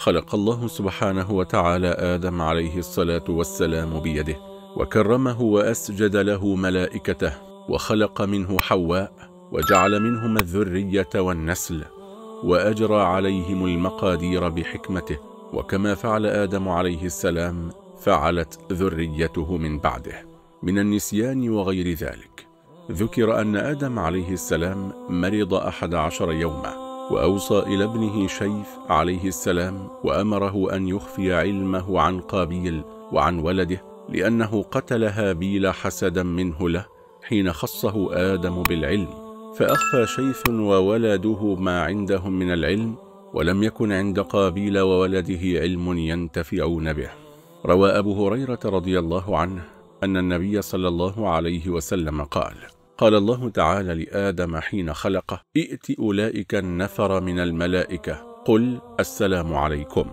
خلق الله سبحانه وتعالى آدم عليه الصلاة والسلام بيده، وكرمه وأسجد له ملائكته، وخلق منه حواء، وجعل منهما الذرية والنسل، وأجرى عليهم المقادير بحكمته. وكما فعل آدم عليه السلام فعلت ذريته من بعده من النسيان وغير ذلك. ذكر أن آدم عليه السلام مرض 11 يوما، وأوصى إلى ابنه شيث عليه السلام وأمره أن يخفي علمه عن قابيل وعن ولده، لأنه قتل هابيل حسدا منه له حين خصه آدم بالعلم، فأخفى شيث وولده ما عندهم من العلم، ولم يكن عند قابيل وولده علم ينتفعون به. روى أبو هريرة رضي الله عنه أن النبي صلى الله عليه وسلم قال: قال الله تعالى لآدم حين خلقه: ائت أولئك النفر من الملائكة قل السلام عليكم،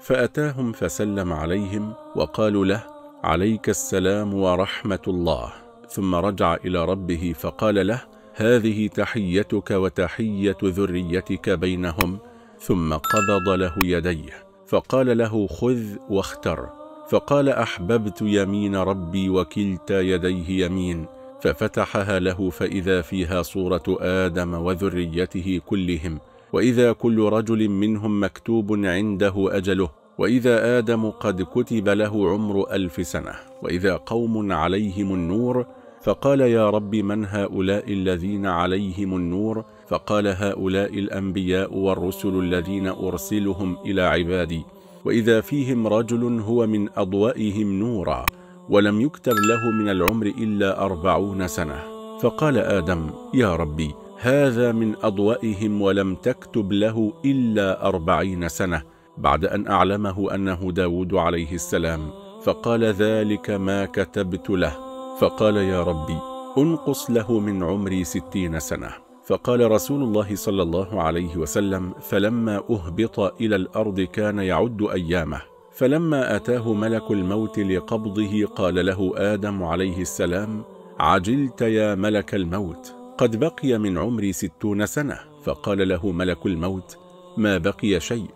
فأتاهم فسلم عليهم وقالوا له: عليك السلام ورحمة الله. ثم رجع إلى ربه فقال له: هذه تحيتك وتحية ذريتك بينهم. ثم قبض له يديه فقال له: خذ واختر. فقال: أحببت يمين ربي وكلتا يديه يمين. ففتحها له فإذا فيها صورة آدم وذريته كلهم، وإذا كل رجل منهم مكتوب عنده أجله، وإذا آدم قد كتب له عمر 1000 سنة، وإذا قوم عليهم النور. فقال: يا رب من هؤلاء الذين عليهم النور؟ فقال: هؤلاء الأنبياء والرسل الذين أرسلهم إلى عبادي، وإذا فيهم رجل هو من أضوائهم نورا، ولم يكتب له من العمر إلا 40 سنة. فقال آدم: يا ربي هذا من أضوائهم ولم تكتب له إلا 40 سنة، بعد أن أعلمه أنه داود عليه السلام. فقال: ذلك ما كتبت له. فقال: يا ربي انقص له من عمري 60 سنة. فقال رسول الله صلى الله عليه وسلم: فلما أهبط إلى الأرض كان يعد أيامه، فلما أتاه ملك الموت لقبضه قال له آدم عليه السلام: عجلت يا ملك الموت، قد بقي من عمري 60 سنة. فقال له ملك الموت: ما بقي شيء،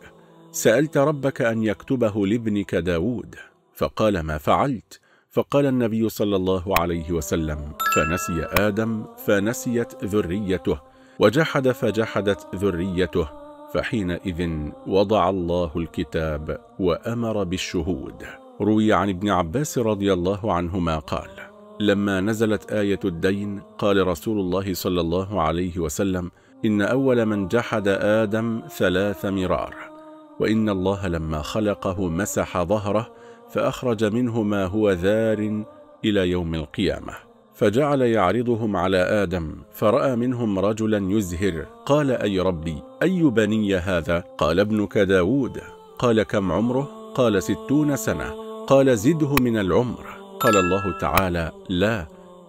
سألت ربك أن يكتبه لابنك داود. فقال: ما فعلت؟ فقال النبي صلى الله عليه وسلم: فنسي آدم فنسيت ذريته، وجحد فجحدت ذريته. فحينئذ وضع الله الكتاب وأمر بالشهود. روي عن ابن عباس رضي الله عنهما قال: لما نزلت آية الدين قال رسول الله صلى الله عليه وسلم: إن أول من جحد آدم 3 مرار، وإن الله لما خلقه مسح ظهره فأخرج منه ما هو ذار إلى يوم القيامة. فجعل يعرضهم على آدم، فرأى منهم رجلا يزهر، قال: أي ربي أي بني هذا؟ قال: ابنك داود. قال: كم عمره؟ قال: 60 سنة. قال: زده من العمر. قال الله تعالى: لا،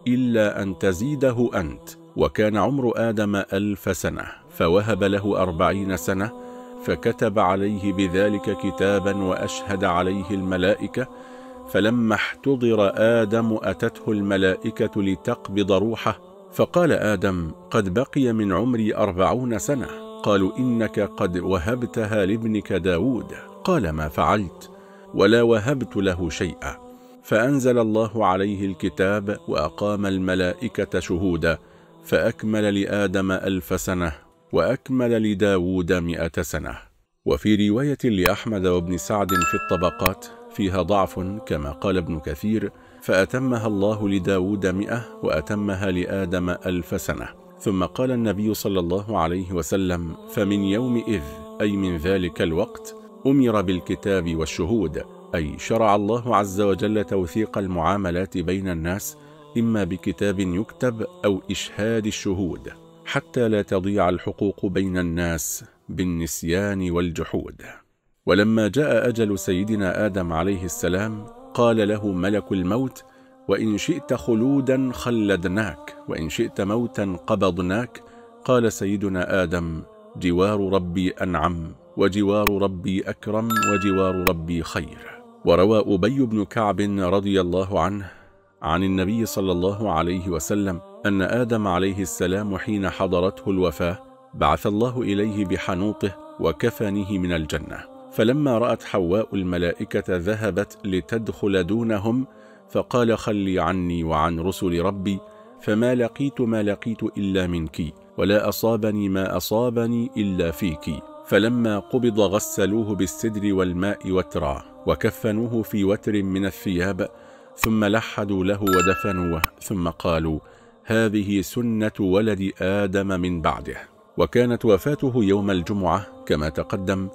إلا أن تزيده أنت. وكان عمر آدم 1000 سنة، فوهب له 40 سنة، فكتب عليه بذلك كتابا وأشهد عليه الملائكة. فلما احتضر آدم أتته الملائكة لتقبض روحه، فقال آدم: قد بقي من عمري 40 سنة. قالوا: إنك قد وهبتها لابنك داود. قال: ما فعلت، ولا وهبت له شيئا. فأنزل الله عليه الكتاب وأقام الملائكة شهودا، فأكمل لآدم 1000 سنة، وأكمل لداود 100 سنة. وفي رواية لأحمد وابن سعد في الطبقات فيها ضعف كما قال ابن كثير: فأتمها الله لداود 100، وأتمها لآدم 1000 سنة. ثم قال النبي صلى الله عليه وسلم: فمن يومئذ، أي من ذلك الوقت، أمر بالكتاب والشهود، أي شرع الله عز وجل توثيق المعاملات بين الناس إما بكتاب يكتب أو إشهاد الشهود، حتى لا تضيع الحقوق بين الناس بالنسيان والجحود. ولما جاء أجل سيدنا آدم عليه السلام قال له ملك الموت: وإن شئت خلودا خلدناك، وإن شئت موتا قبضناك. قال سيدنا آدم: جوار ربي أنعم، وجوار ربي أكرم، وجوار ربي خير. وروى أبي بن كعب رضي الله عنه عن النبي صلى الله عليه وسلم أن آدم عليه السلام حين حضرته الوفاة بعث الله إليه بحنوطه وكفنه من الجنة، فلما رأت حواء الملائكة ذهبت لتدخل دونهم، فقال: خلي عني وعن رسل ربي، فما لقيت ما لقيت إلا منك، ولا أصابني ما أصابني إلا فيك. فلما قبض غسلوه بالسدر والماء وترا، وكفنوه في وتر من الثياب، ثم لحدوا له ودفنوه، ثم قالوا: هذه سنة ولد آدم من بعده. وكانت وفاته يوم الجمعة كما تقدم،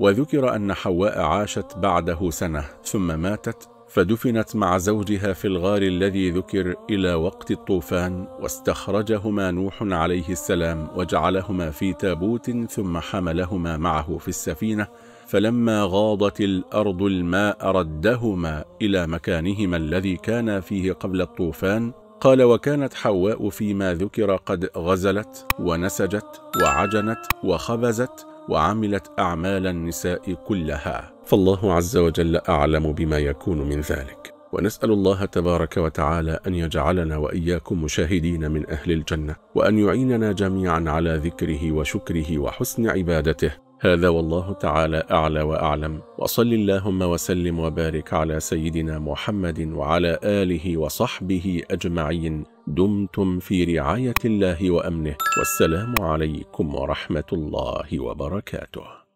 وذكر أن حواء عاشت بعده سنة ثم ماتت، فدفنت مع زوجها في الغار الذي ذكر إلى وقت الطوفان، واستخرجهما نوح عليه السلام وجعلهما في تابوت، ثم حملهما معه في السفينة، فلما غاضت الأرض الماء ردهما إلى مكانهما الذي كان فيه قبل الطوفان. قال: وكانت حواء فيما ذكر قد غزلت ونسجت وعجنت وخبزت وعملت أعمال النساء كلها، فالله عز وجل أعلم بما يكون من ذلك. ونسأل الله تبارك وتعالى أن يجعلنا وإياكم مشاهدين من أهل الجنة، وأن يعيننا جميعا على ذكره وشكره وحسن عبادته. هذا والله تعالى أعلى وأعلم، وصل اللهم وسلم وبارك على سيدنا محمد وعلى آله وصحبه أجمعين. دمتم في رعاية الله وأمنه، والسلام عليكم ورحمة الله وبركاته.